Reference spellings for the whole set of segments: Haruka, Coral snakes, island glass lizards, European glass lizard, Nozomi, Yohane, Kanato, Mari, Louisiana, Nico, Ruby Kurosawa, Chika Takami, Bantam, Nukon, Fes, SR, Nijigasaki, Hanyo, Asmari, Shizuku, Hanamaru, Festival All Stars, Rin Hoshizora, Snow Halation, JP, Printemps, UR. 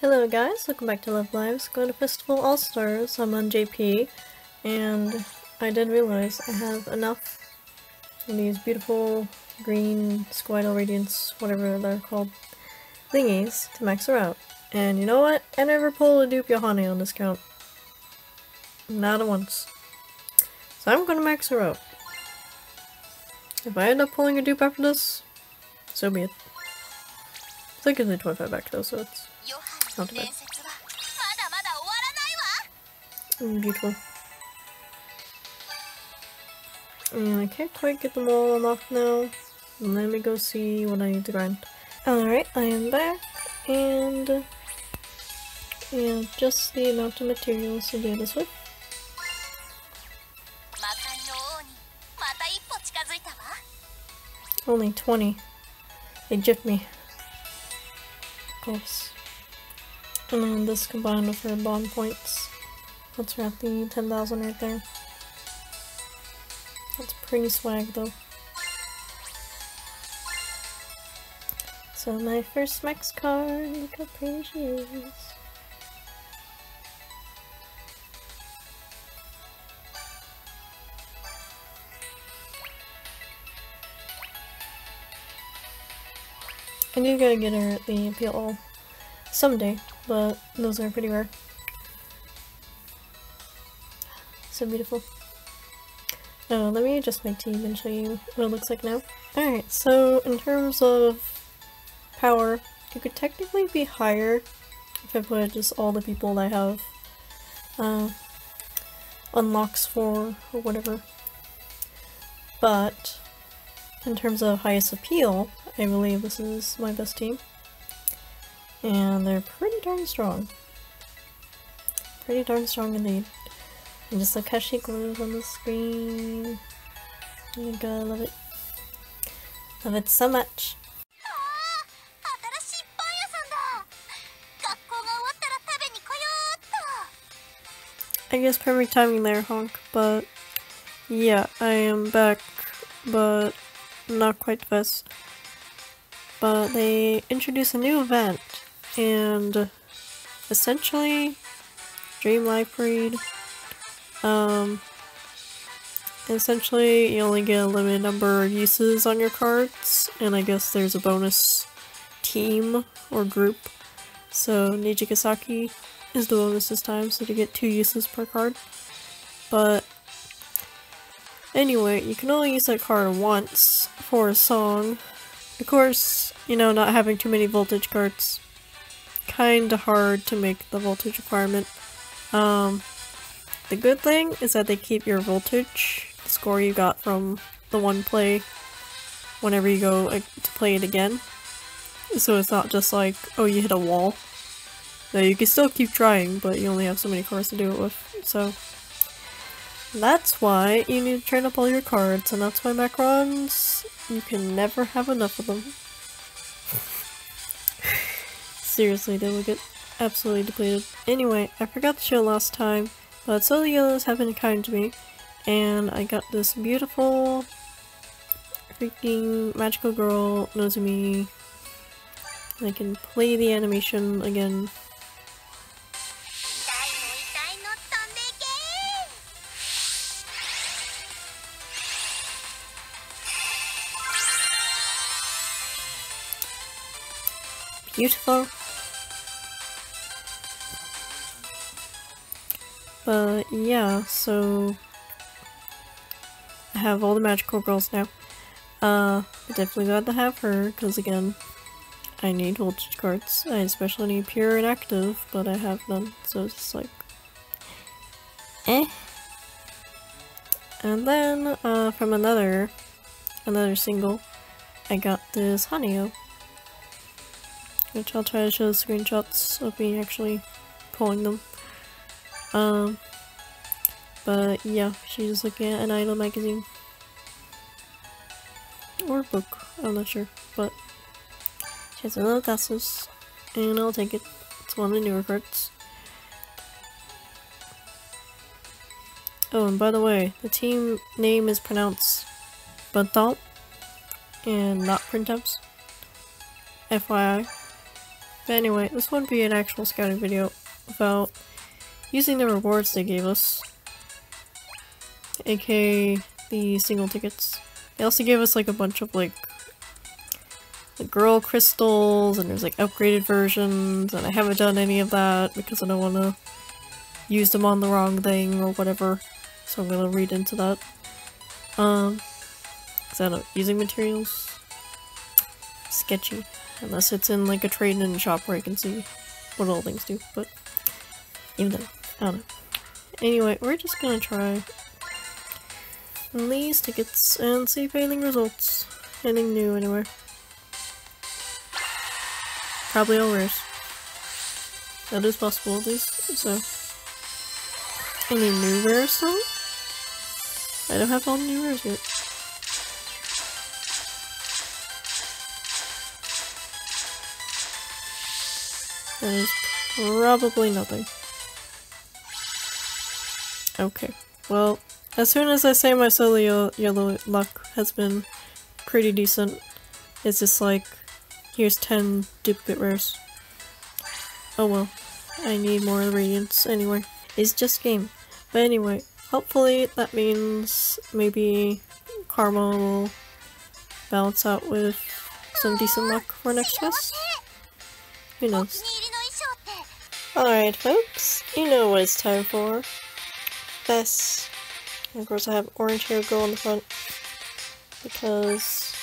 Hello guys, welcome back to Love Live School Festival All Stars. I'm on JP, and I did realize I have enough of these beautiful green squidal radiance, whatever they're called, thingies to max her out. And you know what? I never pulled a dupe Yohane on this count. Not once. So I'm gonna max her out. If I end up pulling a dupe after this, so be it. It's like only 25 back though, so it's not too bad. Beautiful. And I can't quite get them all unlocked now. Let me go see what I need to grind. Alright, I am back, and yeah, just the amount of materials to do this with. Only 20. They gypped me. Of course. And then this combined with her bond points. That's her at the 10,000 right there. That's pretty swag though. So my first max card, look how pretty she is. I do gotta get her at the PL someday, but those are pretty rare. So beautiful. Oh, let me adjust my team and show you what it looks like now. Alright, so in terms of power, it could technically be higher if I put just all the people that I have unlocks for or whatever. But in terms of highest appeal, I believe this is my best team, and they're pretty darn strong. Pretty darn strong indeed. And just look how she glows on the screen. Oh my god, I love it. Love it so much. I guess perfect timing there, Honk, but yeah, I am back, but not quite Fes. But they introduced a new event, and essentially Dream Life Read. Essentially you only get a limited number of uses on your cards, and I guess there's a bonus team or group. So Nijigasaki is the bonus this time, so you get 2 uses per card. But anyway, you can only use that card once for a song. Of course, you know, not having too many voltage cards, kinda hard to make the voltage requirement. The good thing is that they keep your voltage, the score you got from the one play, whenever you go to play it again. So it's not just like, oh, you hit a wall. No, you can still keep trying, but you only have so many cards to do it with, so. That's why you need to train up all your cards, and that's why macarons, you can never have enough of them. Seriously, they will get absolutely depleted. Anyway, I forgot to show last time, but so the yellows have been kind to me, and I got this beautiful freaking magical girl, Nozomi. I can play the animation again. Beautiful. But yeah, so I have all the magical girls now. I'm definitely glad to have her, because again, I need voltage cards. I especially need pure and active, but I have none, so it's just like, eh. And then from another single, I got this Hanyo, which I'll try to show screenshots of me actually pulling them. But yeah, she's looking at an idol magazine. Or book, I'm not sure, but she has another glasses, and I'll take it. It's one of the newer cards. Oh, and by the way, the team name is pronounced Bantam, and not Printemps. FYI. But anyway, this wouldn't be an actual scouting video without using the rewards they gave us, aka the single tickets. They also gave us like a bunch of like the girl crystals, and there's like upgraded versions, and I haven't done any of that because I don't want to use them on the wrong thing or whatever, so I'm gonna read into that. Is that using materials? Sketchy. Unless it's in like a trade-in shop where I can see what all things do, but even though, I don't know. Anyway, we're just gonna try these tickets and see if anything results. Anything new anywhere. Probably all rares. That is possible at least, so. Any new rares though? I don't have all the new rares yet. That is probably nothing. Okay, well, as soon as I say my solo yellow luck has been pretty decent, it's just like, here's 10 duplicate rares. Oh well, I need more ingredients anyway. It's just game. But anyway, hopefully that means maybe karma will balance out with some decent luck for next fest. Who knows? Alright folks, you know what it's time for. Fes. And of course I have orange hair girl in the front, because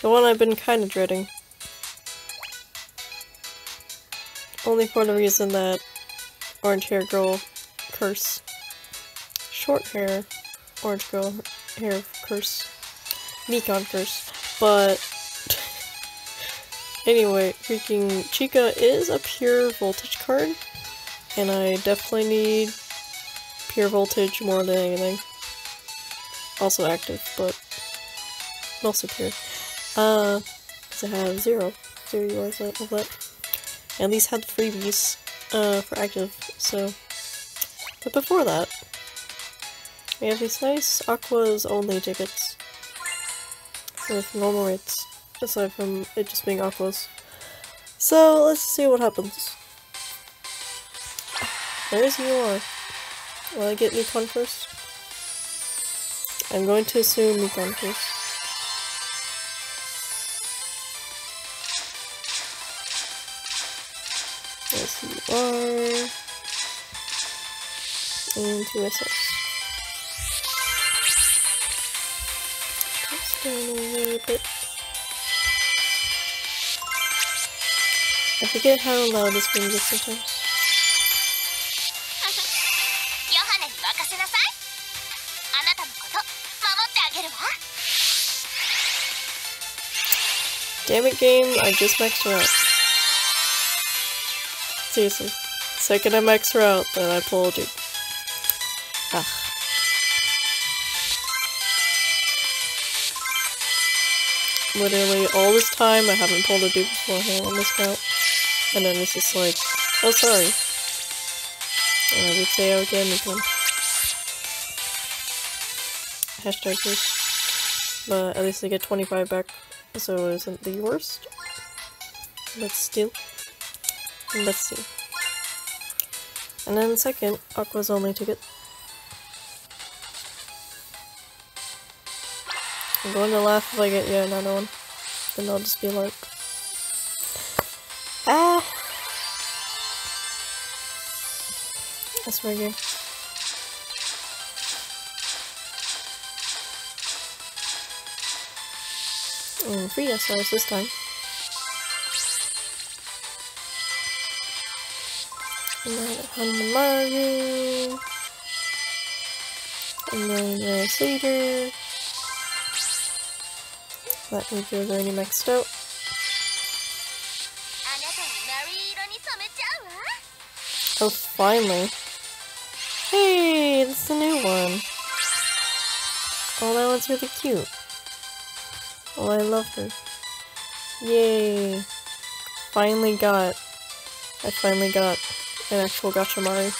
the one I've been kinda dreading. Only for the reason that orange hair girl curse. Short hair, orange girl hair curse. Nukon curse. But anyway, freaking Chika is a pure voltage card, and I definitely need pure voltage more than anything. Also active, but mostly pure. Because I have zero URs out of that. I at least had 3 Bs for active, so. But before that, we have these nice Aqua's only tickets with normal rates. Aside from it just being aquas. So let's see what happens. There's UR. Will I get Nukon first? I'm going to assume Nukon first. There's UR. And 2SS. That's going a little bit. I forget how loud this game is sometimes. Damn it, game, I just maxed her out. Seriously. The second I maxed her out, then I pulled you. Ah. Literally, all this time, I haven't pulled a dupe beforehand on this count. And then it's just like, oh sorry. And I would say I would get Nukon. Hashtag curse. But at least I get 25 back, so it isn't the worst. But still. Let's see. And then second, Aqua's only ticket. I'm going to laugh if I get another one. Then I'll just be like, ah! That's right here. And 3 SRs this time. And then Hanamaru. And then the Seder. That review is already maxed out. Oh, finally. Hey, it's the new one. Oh, that one's really cute. Oh, I love her. Yay. I finally got an actual gacha Mari. It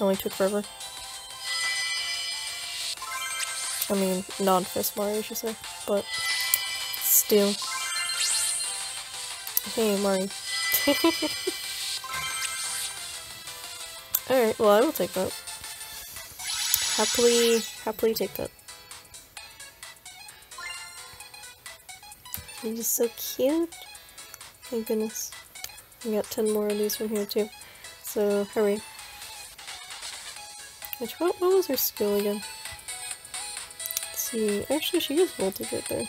only took forever. I mean, non-Fest Mari, I should say, but still. Hey, Mari. Alright, well, I will take that. Happily take that. You're just so cute. My goodness. I got 10 more of these from here, too. So, hurry. Which, what was her skill again? Let's see. Actually, she used voltage right there.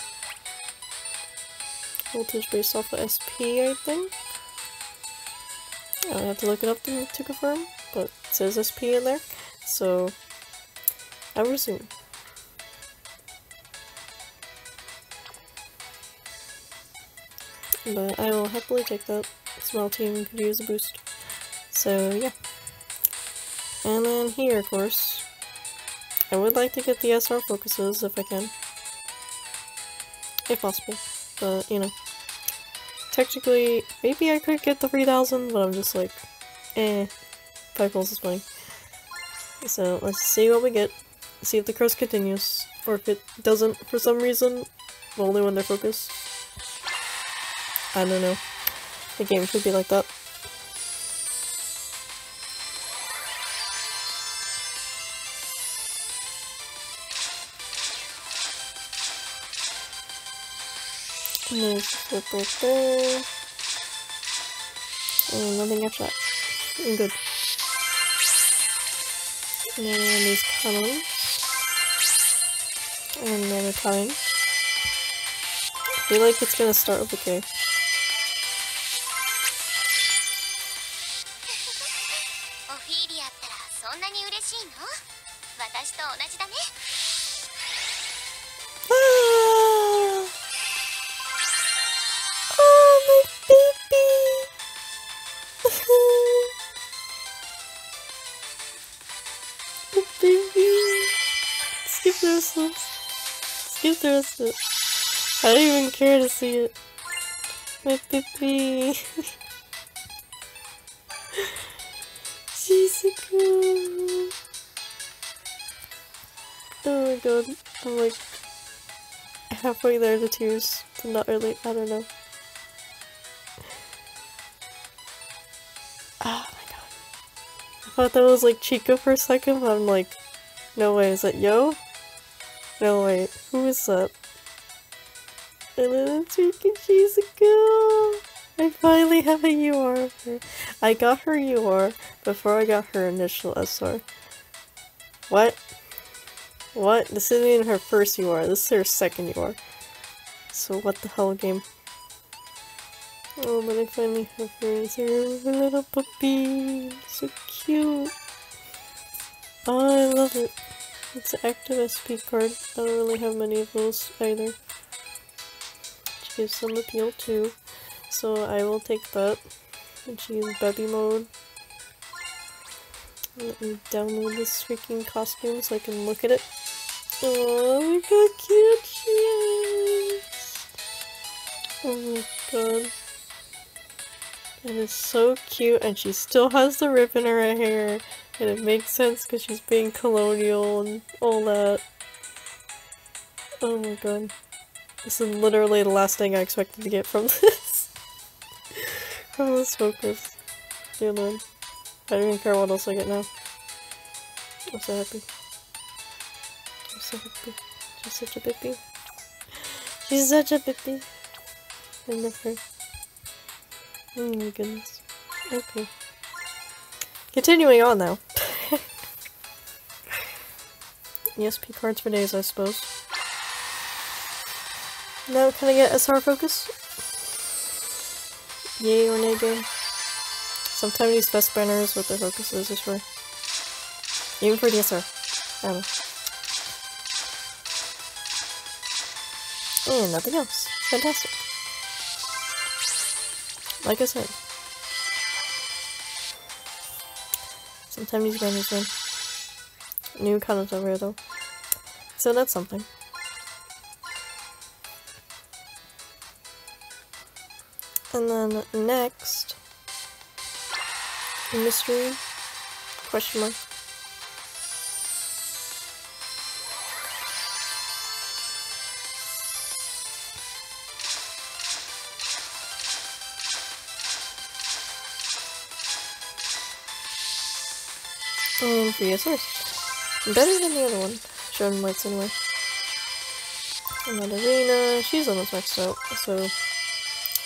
Voltage based off of SP, I think. I have to look it up to confirm, but it says SP in there, so I will resume. But I will happily take that. Small team could use a boost. So yeah. And then here, of course, I would like to get the SR focuses if I can. If possible. But, you know. Technically, maybe I could get the 3000, but I'm just like, eh. 5 pulls is funny. So, let's see what we get. See if the curse continues. Or if it doesn't for some reason. Only when they're focused. I don't know. The game should be like that. And there's the flip right there. And nothing after that. I'm good. And then these coming. And then they're coming. I feel like it's gonna start with a K. Skip the rest of it. I don't even care to see it. My baby. Shizuku. Oh my god. I'm like halfway there to tears. I'm not really, I don't know. Oh my god. I thought that was like Chika for a second, but I'm like, no way, is that Yo? No, wait, who is that? And then it's Shizuku! I finally have a UR of her. I got her UR before I got her initial SR. What? What? This isn't even her first UR, this is her second UR. So what the hell, game? Oh, but I finally have her. Is her little puppy? So cute! Oh, I love it. It's an active SP card. I don't really have many of those either. Which gives some appeal too. So I will take that. And she is baby mode. Let me download this freaking costume so I can look at it. Oh, look how cute she is! Oh my god. That is so cute, and she still has the rip in her hair. And it makes sense because she's being colonial and all that. Oh my god. This is literally the last thing I expected to get from this. From this focus. Dear lord. I don't even care what else I get now. I'm so happy. I'm so happy. She's such a baby. She's such a baby. I love her. Oh my goodness. Okay. Continuing on though. ESP cards for days, I suppose. Now can I get SR focus? Yay or nay game. Sometimes these best banners with their focuses is for. Even for the SR. I don't know. And nothing else. Fantastic. Like I said. Sometimes these banners win. New content over here though. So that's something. And then next. Mystery? Question mark. be a source. Better than the other one. Shown lights anyway. Another Rina, she's almost maxed out, so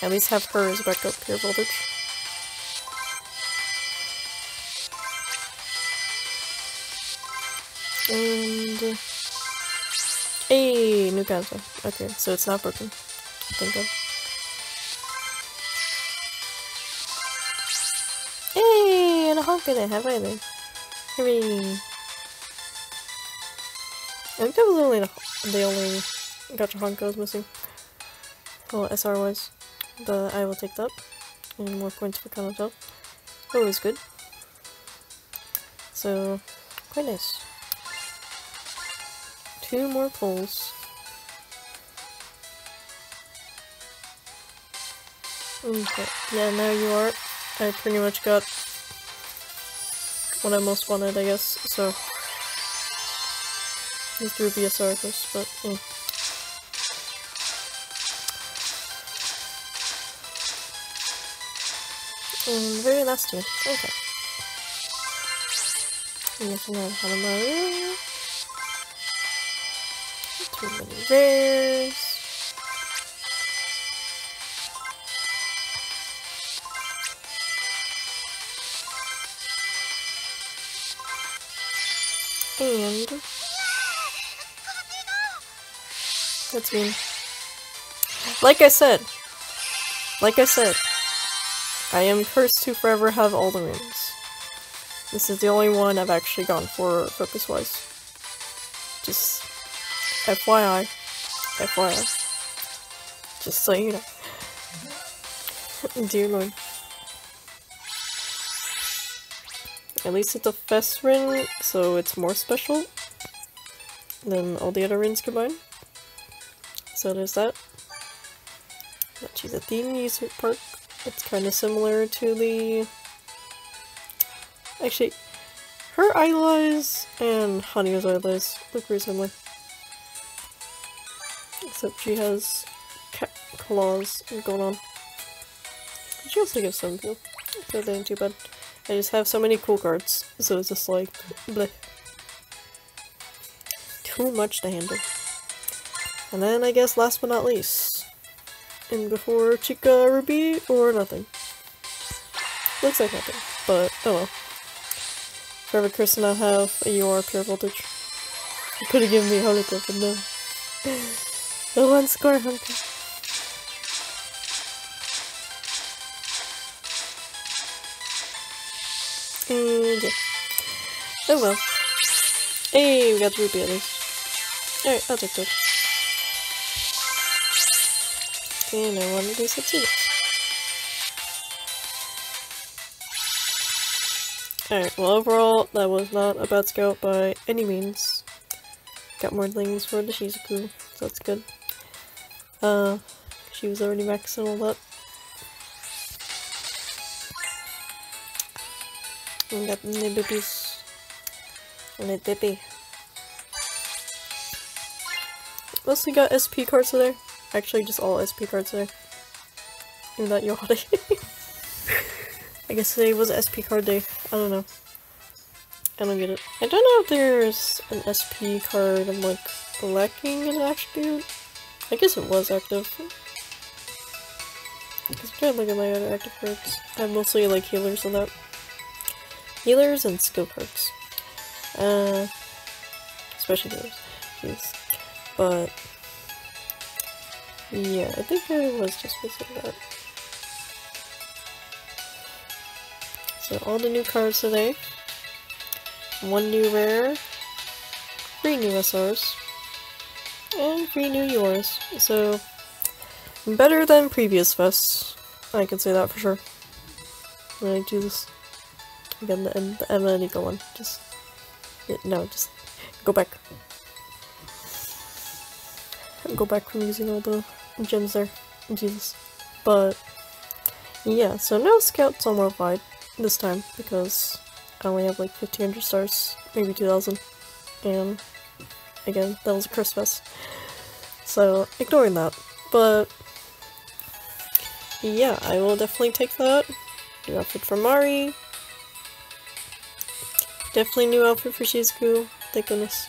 at least have hers back up here voltage. And hey, new console. Okay, so it's not broken. Thank God. Hey, and a honk didn't have either. Hooray! I think that was only the only Gacha honk I was missing. Well, SR was, but I will take that. And more points for Kanato. Always good. So, quite nice. 2 more pulls. Okay, yeah, now you are. I pretty much got what I most wanted, I guess, so. These through BSR first, but And very last year. Okay. I'm looking at Hanamaru. Too many rares. And that's mean. Like I said, I am cursed to forever have all the rings. This is the only one I've actually gone for focus-wise. Just FYI. Just so you know. Dear Lord. At least it's a Fes ring, so it's more special than all the other rings combined. So there's that. But she's at the amusement park. It's kind of similar to the... Actually, her eyelids and Hanyo's eyelids look very similar. Except she has cat claws going on. She also gives some feel. So they ain't too bad. I just have so many cool cards, so it's just like, bleh. Too much to handle. And then I guess last but not least. And before Chika Ruby or nothing. Looks like nothing, but oh well. Forever cursed to not have a UR pure voltage. You could've given me a Haruka, but no. The one score hunter. And yeah. Oh well. Hey, we got the Ruby at least. Alright, I'll take that. And I want to do some seeds. Alright, well overall, that was not a bad scout by any means. Got more things for the Shizuku, so that's good. She was already maxed and all that. And got the nibbies. And a dippy. Mostly got SP cards today. Actually, just all SP cards there. Even that Yohane. I guess today was SP card day. I don't know. I don't get it. I don't know if there's an SP card I'm like lacking in attribute. I guess it was active. Because I'm trying to look at my other active cards. I have mostly like healers and that. Healers and skill cards. Especially healers. Jeez. But. Yeah, I think I was just missing that. So all the new cards today. 1 new rare. 3 new SRs. And 3 new yours. So, better than previous Fest. I can say that for sure. When I do this. Again, the Emma and Nico one. Just go back. Go back from using all the gems there. Jesus. But yeah, so no scouts on worldwide this time because I only have like 1,500 stars, maybe 2,000. And again, that was a curse fest. So ignoring that. But yeah, I will definitely take that. New outfit from Mari. Definitely new outfit for Shizuku. Thank goodness.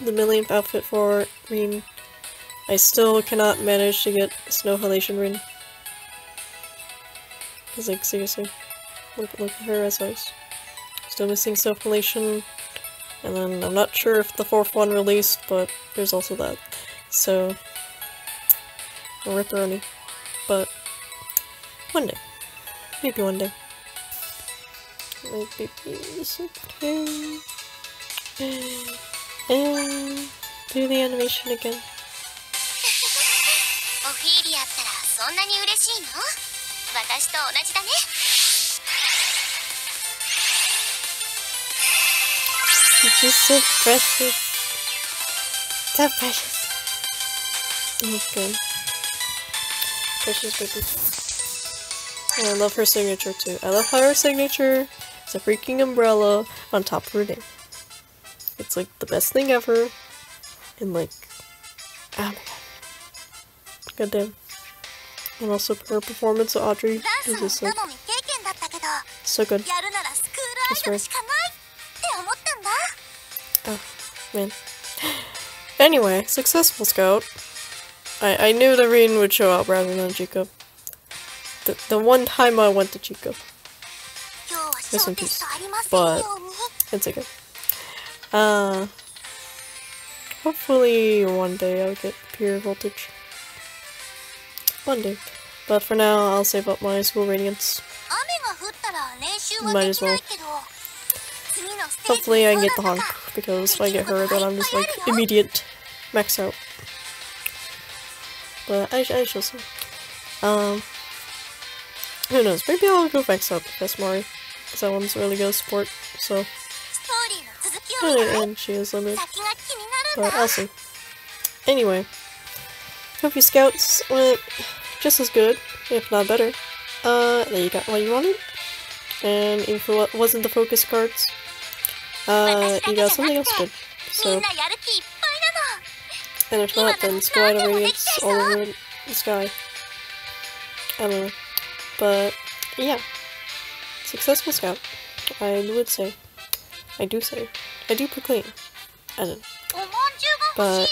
The millionth outfit for Rin. I still cannot manage to get Snow Halation Rin. Because, like, seriously, look at her SRs. Still missing Snow Halation. And then I'm not sure if the fourth one released, but there's also that. So, ripperoni. But, one day. Maybe one day. Maybe this is okay. And do the animation again. She's just so precious. So precious. Oh, good. Precious baby. And I love her signature too. I love how her signature is a freaking umbrella on top of her name. It's like the best thing ever. And like, oh my god. Goddamn. And also her performance of Audrey is just like so good. I swear. Oh, man. Anyway, successful scout. I knew the Rin would show up rather than Chika. The one time I went to Chika. Rest in peace. But it's okay. Hopefully one day I'll get pure voltage. One day. But for now, I'll save up my school radiance. Might as well. Hopefully I can get the honk, because if I get her, then I'm just like, immediate max out. But I shall see. Who knows, maybe I'll go max out with Asmari, because that one's really good support, so. And she is limited. But I'll see. Anyway. Hope your scouts went just as good, if not better. There you got what you wanted. And if it wasn't the focus cards, you got something else good. So, and if not, then squad radiance all over the sky. I don't know. But, yeah. Successful scout, I would say. I do say. I do proclaim. I don't know. But,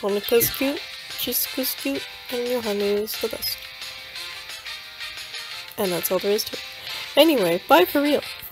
Hanamaru's cute, Shizuku's cute, and Yohane is the best. And that's all there is to it. Anyway, bye for real!